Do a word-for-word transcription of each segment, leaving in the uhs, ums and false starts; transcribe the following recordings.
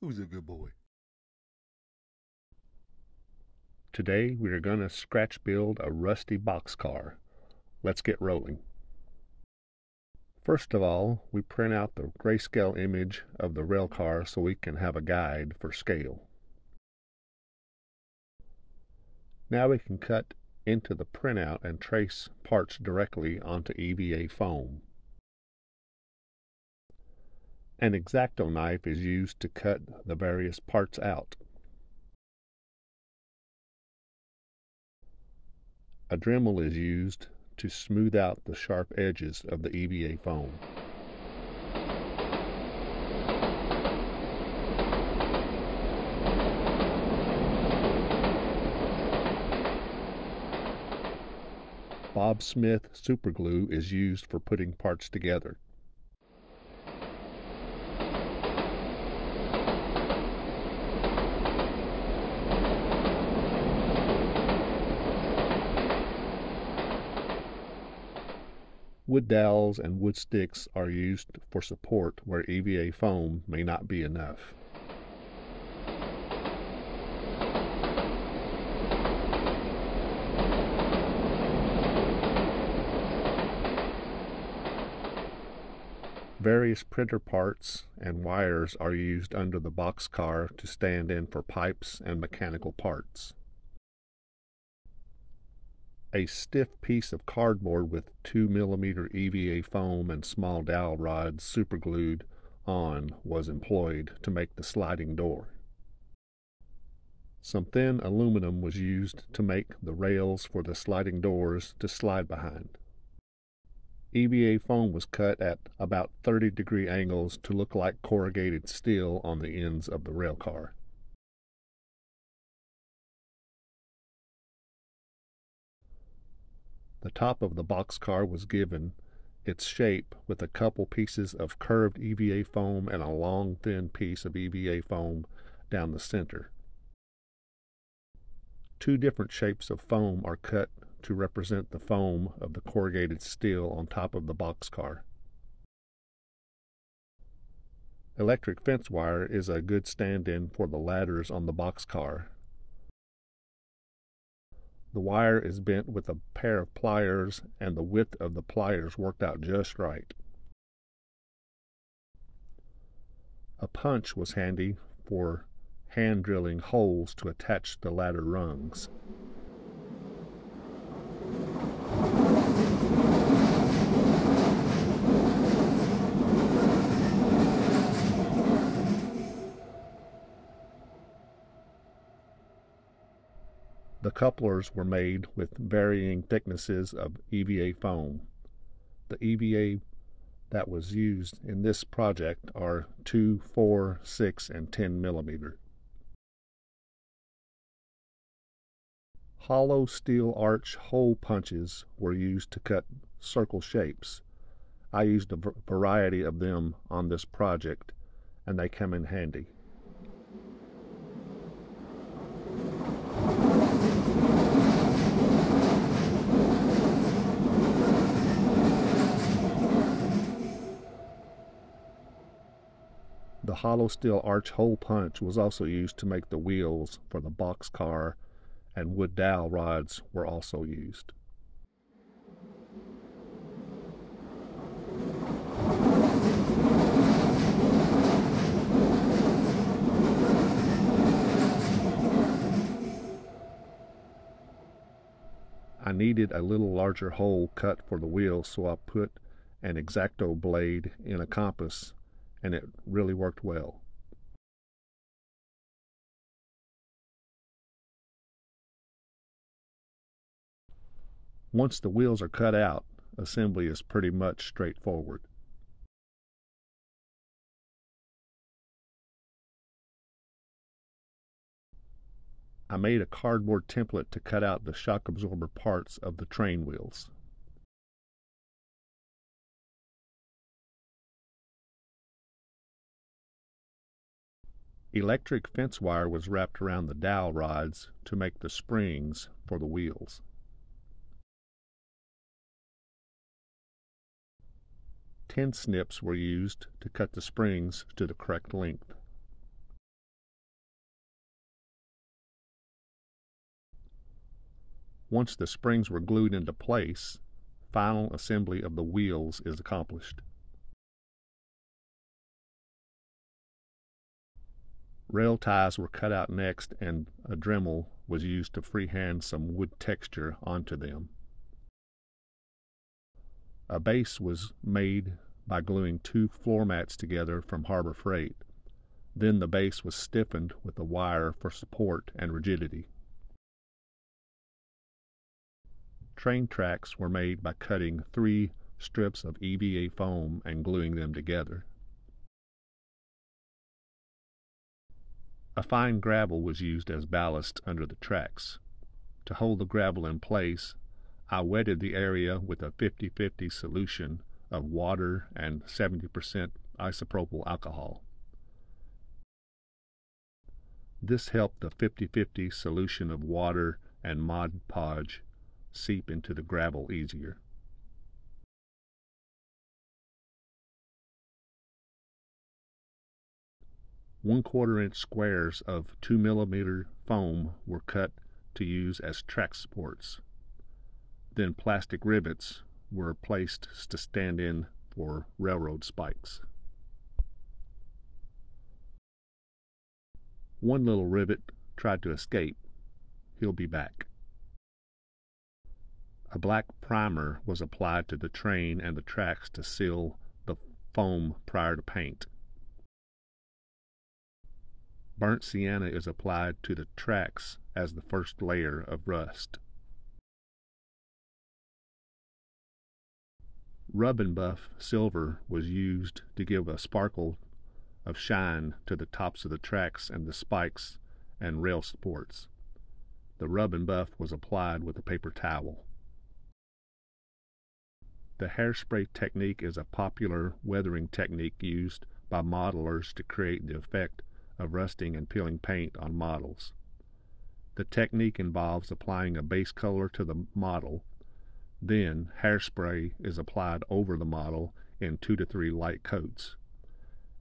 Who's a good boy? Today we are going to scratch build a rusty boxcar. Let's get rolling. First of all, we print out the grayscale image of the rail car so we can have a guide for scale. Now we can cut into the printout and trace parts directly onto E V A foam. An X-Acto knife is used to cut the various parts out. A Dremel is used to smooth out the sharp edges of the E V A foam. Bob Smith superglue is used for putting parts together. Wood dowels and wood sticks are used for support where E V A foam may not be enough. Various printer parts and wires are used under the boxcar to stand in for pipes and mechanical parts. A stiff piece of cardboard with two millimeter E V A foam and small dowel rods superglued on was employed to make the sliding door. Some thin aluminum was used to make the rails for the sliding doors to slide behind. E V A foam was cut at about thirty degree angles to look like corrugated steel on the ends of the rail car. The top of the boxcar was given its shape with a couple pieces of curved E V A foam and a long thin piece of E V A foam down the center. Two different shapes of foam are cut to represent the foam of the corrugated steel on top of the boxcar. Electric fence wire is a good stand-in for the ladders on the boxcar. The wire is bent with a pair of pliers, and the width of the pliers worked out just right. A punch was handy for hand drilling holes to attach the ladder rungs. The couplers were made with varying thicknesses of E V A foam. The E V A that was used in this project are two, four, six, and ten millimeter. Hollow steel arch hole punches were used to cut circle shapes. I used a variety of them on this project, and they come in handy. The hollow steel arch hole punch was also used to make the wheels for the boxcar, and wood dowel rods were also used. I needed a little larger hole cut for the wheels, so I put an X-Acto blade in a compass, and it really worked well. Once the wheels are cut out, assembly is pretty much straightforward. I made a cardboard template to cut out the shock absorber parts of the train wheels. Electric fence wire was wrapped around the dowel rods to make the springs for the wheels. Tin snips were used to cut the springs to the correct length. Once the springs were glued into place, final assembly of the wheels is accomplished. Rail ties were cut out next, and a Dremel was used to freehand some wood texture onto them. A base was made by gluing two floor mats together from Harbor Freight. Then the base was stiffened with a wire for support and rigidity. Train tracks were made by cutting three strips of E V A foam and gluing them together. A fine gravel was used as ballast under the tracks. To hold the gravel in place, I wetted the area with a fifty fifty solution of water and seventy percent isopropyl alcohol. This helped the fifty fifty solution of water and Mod Podge seep into the gravel easier. One quarter inch squares of two millimeter foam were cut to use as track supports. Then plastic rivets were placed to stand in for railroad spikes. One little rivet tried to escape. He'll be back. A black primer was applied to the train and the tracks to seal the foam prior to paint. Burnt sienna is applied to the tracks as the first layer of rust. Rub and buff silver was used to give a sparkle of shine to the tops of the tracks and the spikes and rail supports. The rub and buff was applied with a paper towel. The hairspray technique is a popular weathering technique used by modelers to create the effect of rusting and peeling paint on models. The technique involves applying a base color to the model, then hairspray is applied over the model in two to three light coats.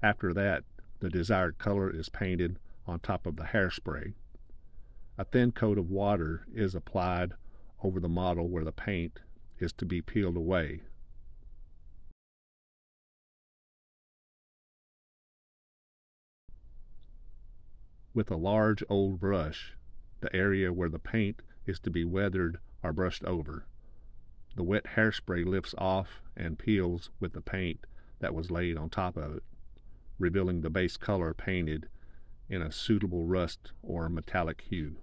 After that, the desired color is painted on top of the hairspray. A thin coat of water is applied over the model where the paint is to be peeled away. With a large old brush, the area where the paint is to be weathered are brushed over. The wet hairspray lifts off and peels with the paint that was laid on top of it, revealing the base color painted in a suitable rust or metallic hue.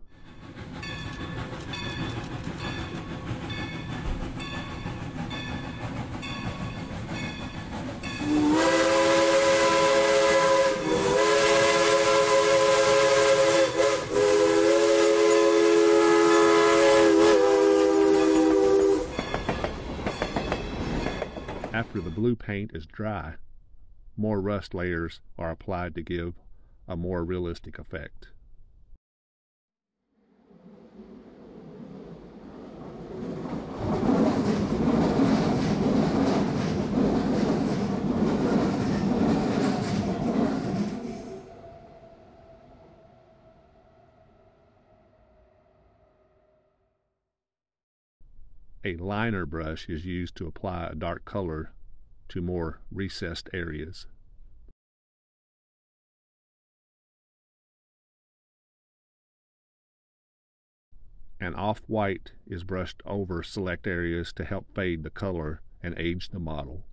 After the blue paint is dry, more rust layers are applied to give a more realistic effect. A liner brush is used to apply a dark color to more recessed areas. An off-white is brushed over select areas to help fade the color and age the model.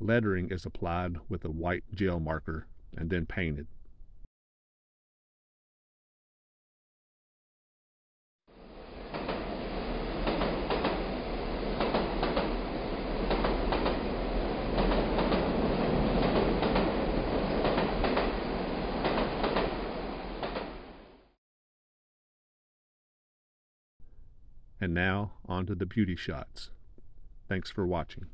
Lettering is applied with a white gel marker and then painted. And now, on to the beauty shots. Thanks for watching.